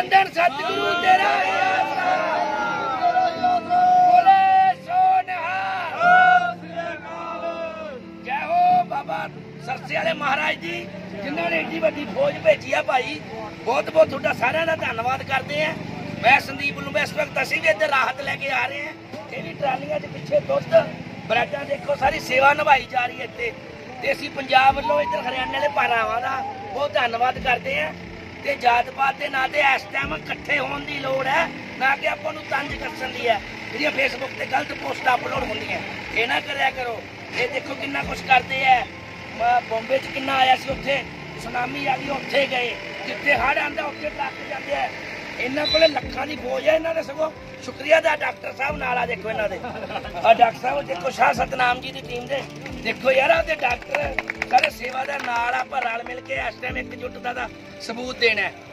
वंदन सतगुरु तेरा बोले सोनहार। जय हो बाबा सरसे वाले महाराज जी जिन्होंने एड्डी वड्डी फौज भेजी है भाई, बहुत बहुत थोड़ा सारे का धन्यवाद करते हैं। मैं संदीप लुंबा इस वक्त असं भी इधर राहत लेके आ रहे हैं। तेरी ट्रालियां पिछे दुध ब्रैडा देखो सारी सेवा निभाई जा रही है। इतने तो असं पंजाब वालों इधर हरियाणा के भारावान का बहुत धन्यवाद करते हैं। तो जात पात के ना तो इस टाइम इकट्ठे होने की लड़ है ना कि अपन तंज कसण की है। जी फेसबुक पर गलत पोस्ट अपलोड होती हैं, ये ना कराया करो। ये देखो कि कुछ करते हैं। बॉम्बे कि आया से उत्थे सुनामी आ गई, उत्थे गए जिथे हड़ आता उत्थे लग जाते हैं। इन्हों को लखा की फौज है। इन्होंने सगो शुक्रिया दा डॉक्टर साहब नाल। देखो इन्होंने डॉक्टर साहब देखो शाह सतनाम जी की टीम दे देखो यार आपके डॉक्टर सारे सेवा के नाल आप रल मिल के इस टाइम एकजुटता का सबूत देना है।